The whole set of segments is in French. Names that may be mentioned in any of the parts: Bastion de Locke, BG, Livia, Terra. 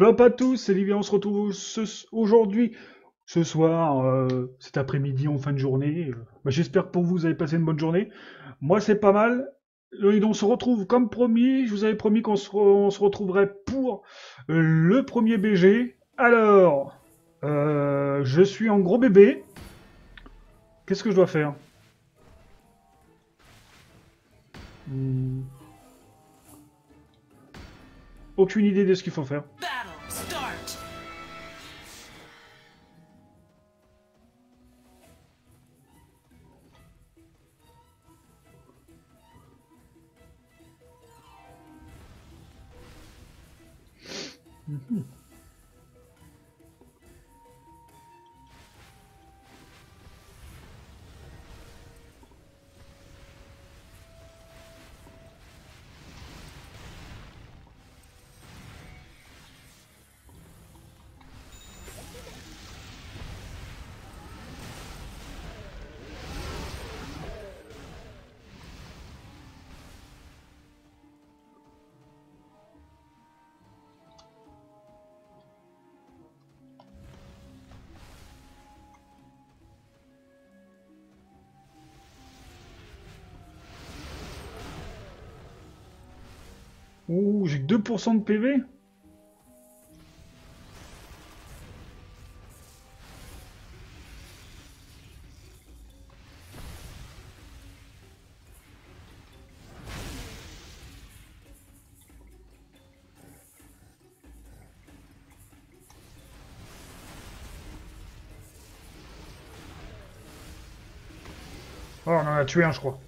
Hop à tous, c'est Livia, on se retrouve aujourd'hui, ce soir, cet après-midi, en fin de journée. J'espère que pour vous, vous avez passé une bonne journée. Moi, c'est pas mal. Et on se retrouve comme promis. Je vous avais promis qu'on se retrouverait pour le premier BG. Alors, je suis en gros bébé. Qu'est-ce que je dois faire? Aucune idée de ce qu'il faut faire. Ouh, j'ai que 2% de PV. Oh, on en a tué un, je crois.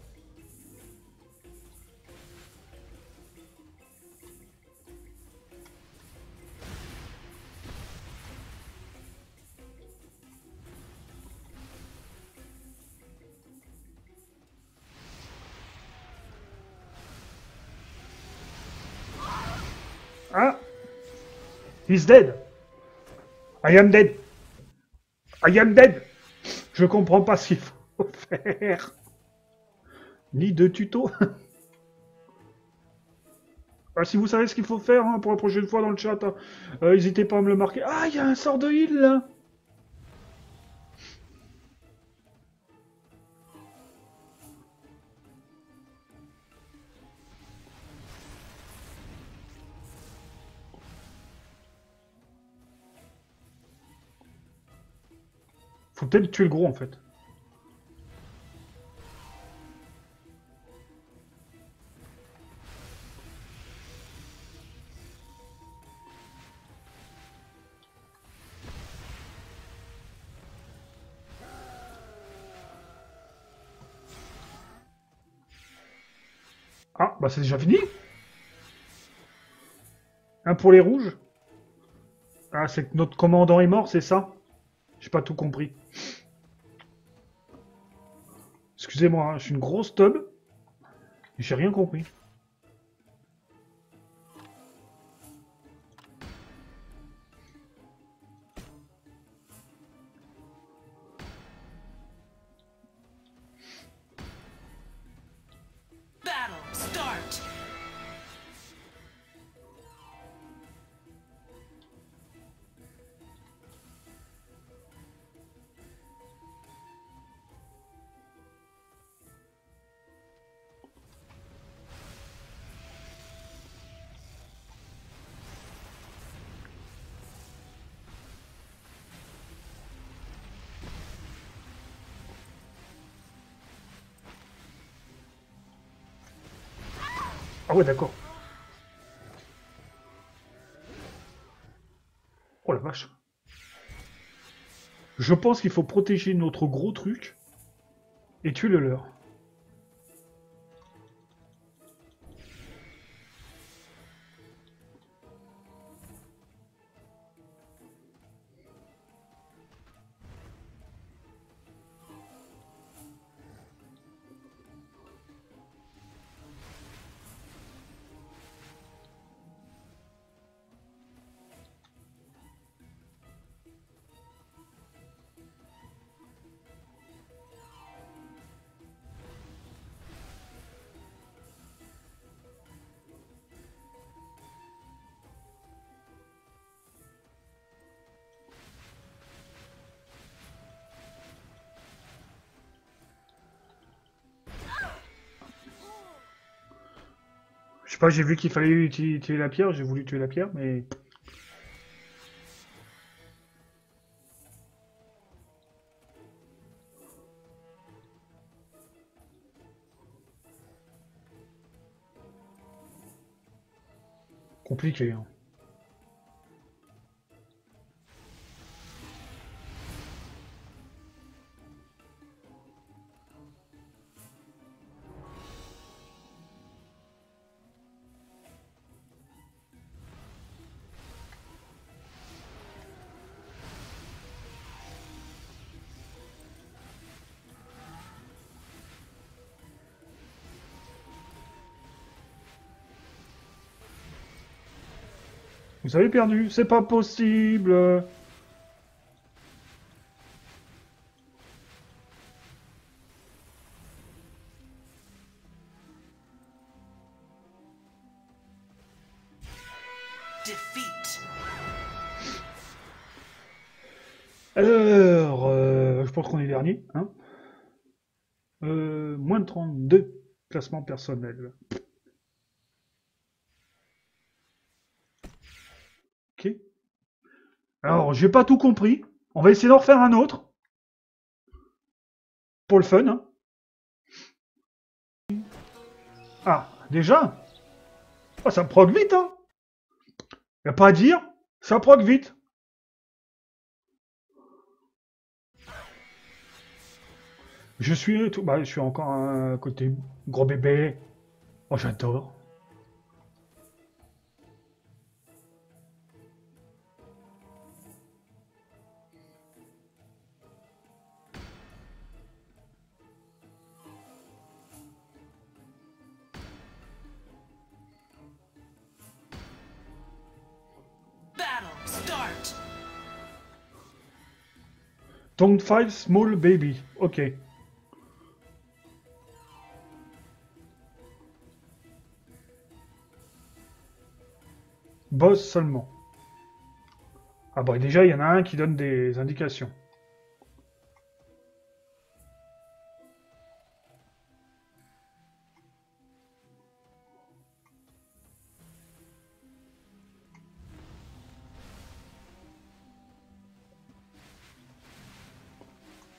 Ah, he's dead. I am dead. I am dead. Je comprends pas ce qu'il faut faire. Ni de tuto. Alors, si vous savez ce qu'il faut faire pour la prochaine fois dans le chat, n'hésitez pas à me le marquer. Ah, il y a un sort de heal là. Faut peut-être tuer le gros en fait. Ah bah c'est déjà fini. Un pour les rouges. Ah c'est que notre commandant est mort, c'est ça? J'ai pas tout compris. Excusez-moi, hein, je suis une grosse tub. J'ai rien compris. Ah ouais, d'accord. Oh la vache. Je pense qu'il faut protéger notre gros truc et tuer le leur. Je sais pas, j'ai vu qu'il fallait tuer la pierre, j'ai voulu tuer la pierre, mais... Compliqué, hein. Vous avez perdu, c'est pas possible. Alors, je pense qu'on est dernier, hein. Moins de 32, classement personnel. Alors, j'ai pas tout compris. On va essayer d'en refaire un autre. Pour le fun. Hein. Ah, déjà. Oh, ça prog vite, hein. Y a pas à dire. Ça prog vite. Je suis tout. Bah, je suis encore un côté gros bébé. Oh, j'adore. Don't fight small baby. Ok. Boss seulement. Ah bah déjà, il y en a un qui donne des indications.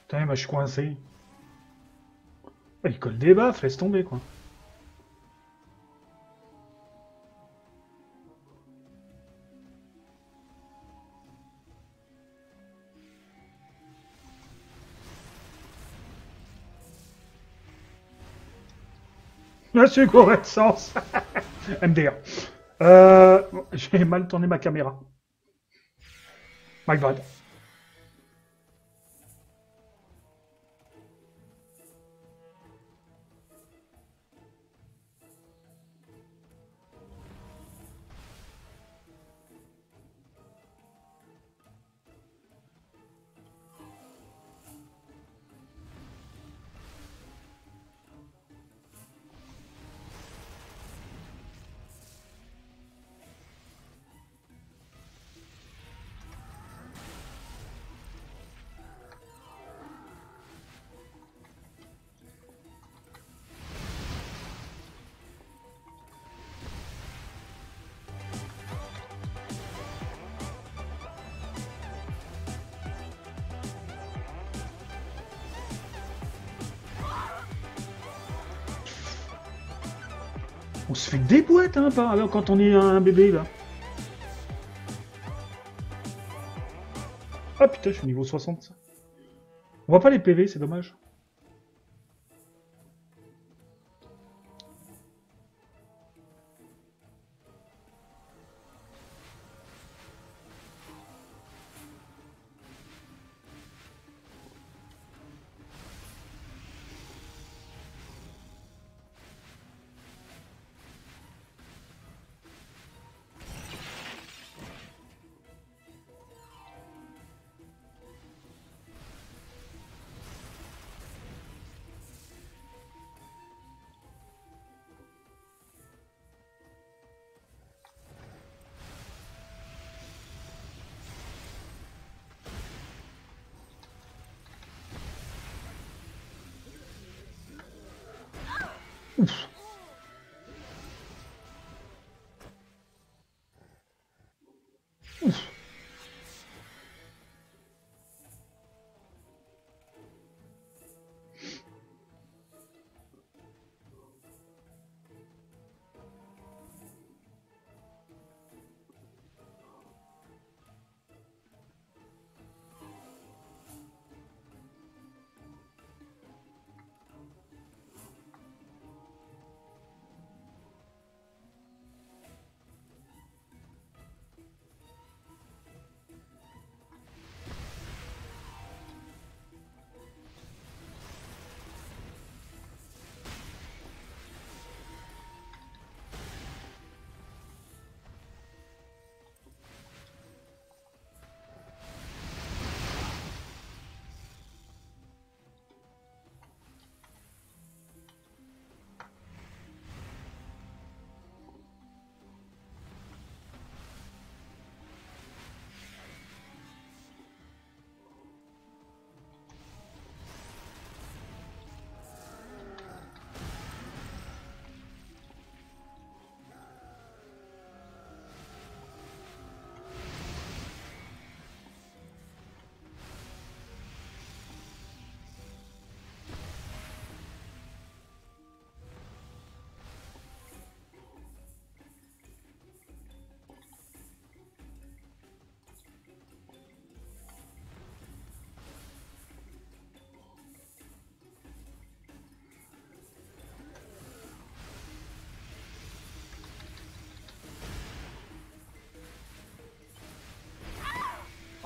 Putain, bah, je suis coincé. Bah, il colle des baffes, laisse tomber, quoi. Là, c'est correctance. MDR. J'ai mal tourné ma caméra. My bad. On se fait des boîtes, hein, quand on est un bébé, là. Ah, putain, je suis niveau 60, ça. On voit pas les PV, c'est dommage.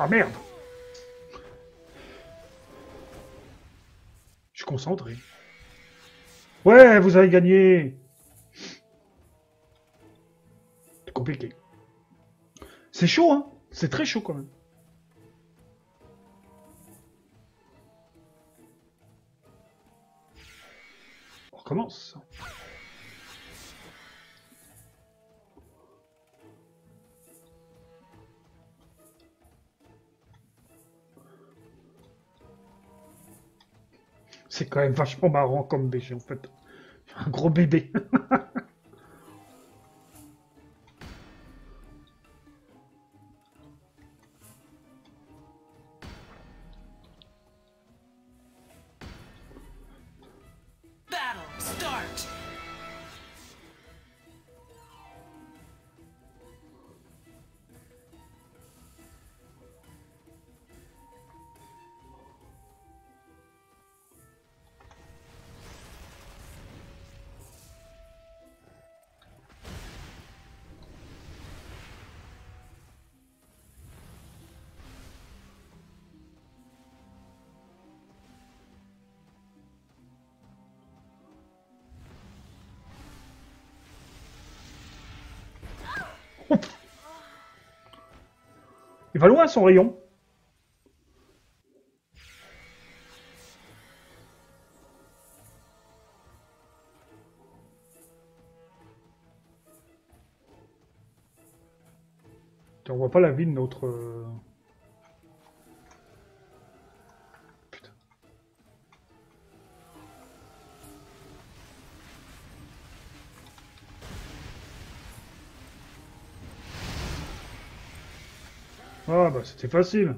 Ah merde! Je suis concentré. Ouais, vous avez gagné! C'est compliqué. C'est chaud, hein? C'est très chaud quand même. On recommence. C'est quand même vachement marrant comme BG en fait. Un gros bébé. Il va loin son rayon. On voit pas la vie de notre... Ah bah c'était facile.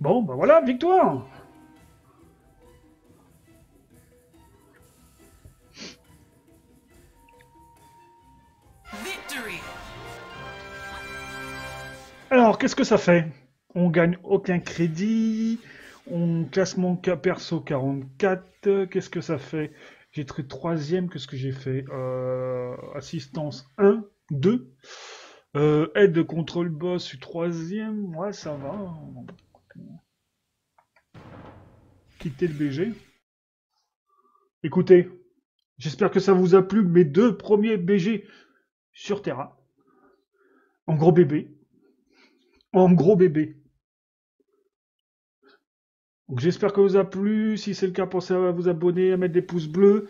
Bon bah voilà, victoire. Victory. Alors qu'est-ce que ça fait? On gagne aucun crédit. On classe mon cas perso 44. Qu'est-ce que ça fait? J'ai trait 3ème, qu'est-ce que j'ai fait? Assistance 1. 2. Aide de contrôle boss, je suis 3ème. Ouais, ça va. Quitter le BG. Écoutez, j'espère que ça vous a plu. Mes deux premiers BG sur Terra. En gros bébé. En gros bébé. Donc j'espère que ça vous a plu. Si c'est le cas, pensez à vous abonner, à mettre des pouces bleus.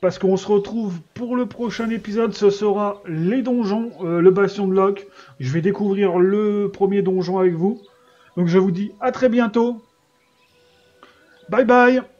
Parce qu'on se retrouve pour le prochain épisode, ce sera les donjons, le Bastion de Locke. Je vais découvrir le premier donjon avec vous. Donc je vous dis à très bientôt. Bye bye.